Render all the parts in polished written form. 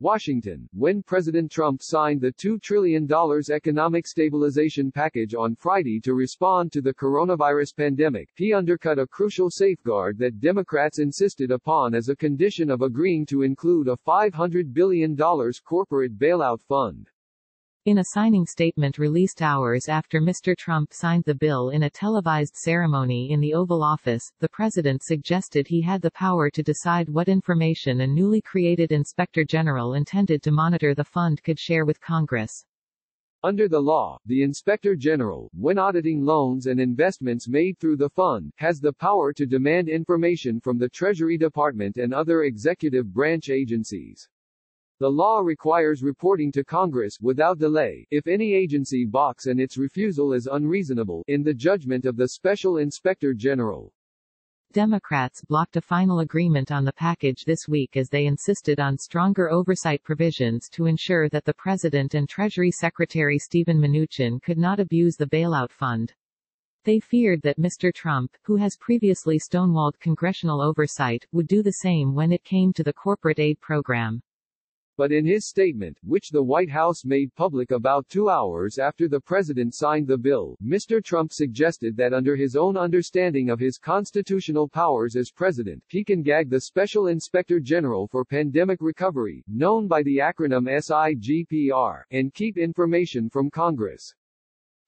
Washington, when President Trump signed the $2 trillion economic stabilization package on Friday to respond to the coronavirus pandemic, he undercut a crucial safeguard that Democrats insisted upon as a condition of agreeing to include a $500 billion corporate bailout fund. In a signing statement released hours after Mr. Trump signed the bill in a televised ceremony in the Oval Office, the president suggested he had the power to decide what information a newly created Inspector General intended to monitor the fund could share with Congress. Under the law, the Inspector General, when auditing loans and investments made through the fund, has the power to demand information from the Treasury Department and other executive branch agencies. The law requires reporting to Congress without delay, if any agency balks and its refusal is unreasonable, in the judgment of the Special Inspector General. Democrats blocked a final agreement on the package this week as they insisted on stronger oversight provisions to ensure that the President and Treasury Secretary Stephen Mnuchin could not abuse the bailout fund. They feared that Mr. Trump, who has previously stonewalled congressional oversight, would do the same when it came to the corporate aid program. But in his statement, which the White House made public about 2 hours after the president signed the bill, Mr. Trump suggested that under his own understanding of his constitutional powers as president, he can gag the Special Inspector General for Pandemic Recovery, known by the acronym SIGPR, and keep information from Congress.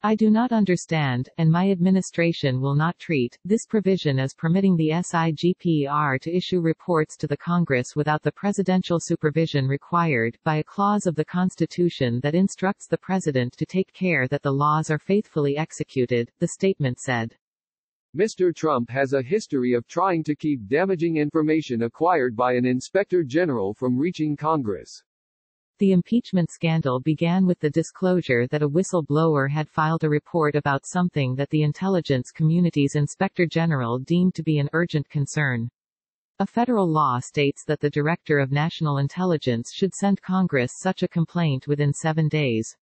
I do not understand, and my administration will not treat, this provision as permitting the SIGPR to issue reports to the Congress without the presidential supervision required, by a clause of the Constitution that instructs the president to take care that the laws are faithfully executed, the statement said. Mr. Trump has a history of trying to keep damaging information acquired by an inspector general from reaching Congress. The impeachment scandal began with the disclosure that a whistleblower had filed a report about something that the intelligence community's Inspector General deemed to be an urgent concern. A federal law states that the Director of National Intelligence should send Congress such a complaint within 7 days.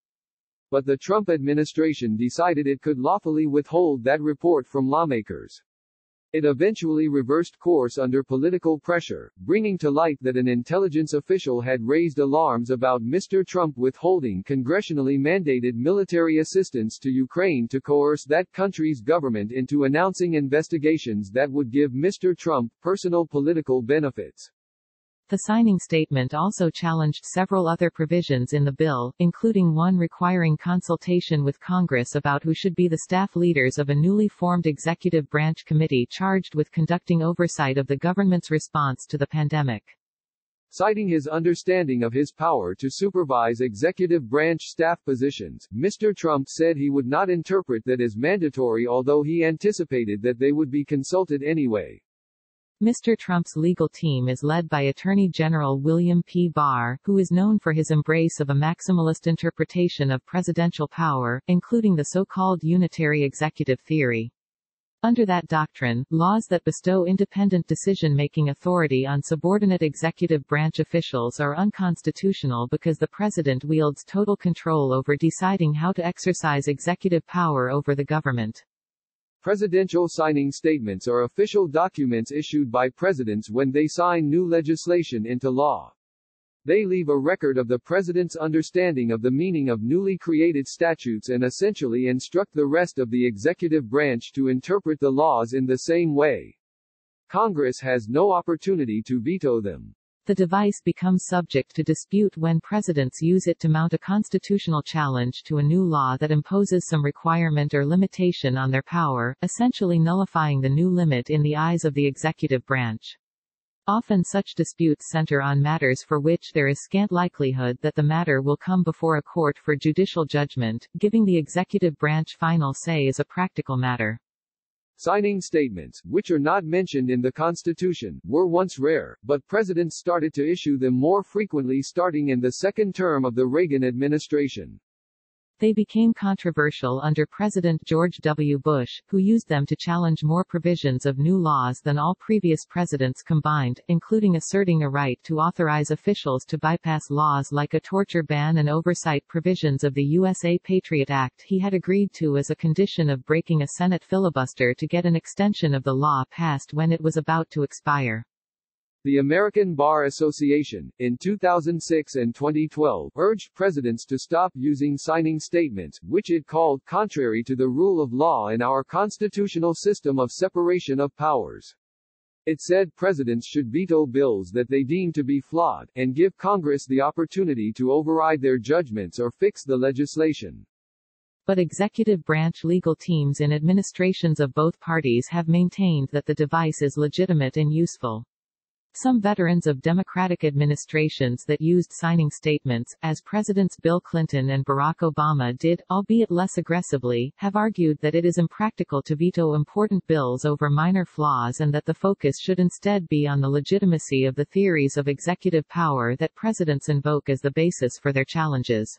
But the Trump administration decided it could lawfully withhold that report from lawmakers. It eventually reversed course under political pressure, bringing to light that an intelligence official had raised alarms about Mr. Trump withholding congressionally mandated military assistance to Ukraine to coerce that country's government into announcing investigations that would give Mr. Trump personal political benefits. The signing statement also challenged several other provisions in the bill, including one requiring consultation with Congress about who should be the staff leaders of a newly formed executive branch committee charged with conducting oversight of the government's response to the pandemic. Citing his understanding of his power to supervise executive branch staff positions, Mr. Trump said he would not interpret that as mandatory, although he anticipated that they would be consulted anyway. Mr. Trump's legal team is led by Attorney General William P. Barr, who is known for his embrace of a maximalist interpretation of presidential power, including the so-called unitary executive theory. Under that doctrine, laws that bestow independent decision-making authority on subordinate executive branch officials are unconstitutional because the president wields total control over deciding how to exercise executive power over the government. Presidential signing statements are official documents issued by presidents when they sign new legislation into law. They leave a record of the president's understanding of the meaning of newly created statutes and essentially instruct the rest of the executive branch to interpret the laws in the same way. Congress has no opportunity to veto them. The device becomes subject to dispute when presidents use it to mount a constitutional challenge to a new law that imposes some requirement or limitation on their power, essentially nullifying the new limit in the eyes of the executive branch. Often such disputes center on matters for which there is scant likelihood that the matter will come before a court for judicial judgment, giving the executive branch final say is a practical matter. Signing statements, which are not mentioned in the Constitution, were once rare, but presidents started to issue them more frequently starting in the second term of the Reagan administration. They became controversial under President George W. Bush, who used them to challenge more provisions of new laws than all previous presidents combined, including asserting a right to authorize officials to bypass laws like a torture ban and oversight provisions of the USA Patriot Act he had agreed to as a condition of breaking a Senate filibuster to get an extension of the law passed when it was about to expire. The American Bar Association, in 2006 and 2012, urged presidents to stop using signing statements, which it called contrary to the rule of law and our constitutional system of separation of powers. It said presidents should veto bills that they deem to be flawed, and give Congress the opportunity to override their judgments or fix the legislation. But executive branch legal teams in administrations of both parties have maintained that the device is legitimate and useful. Some veterans of Democratic administrations that used signing statements, as Presidents Bill Clinton and Barack Obama did, albeit less aggressively, have argued that it is impractical to veto important bills over minor flaws and that the focus should instead be on the legitimacy of the theories of executive power that presidents invoke as the basis for their challenges.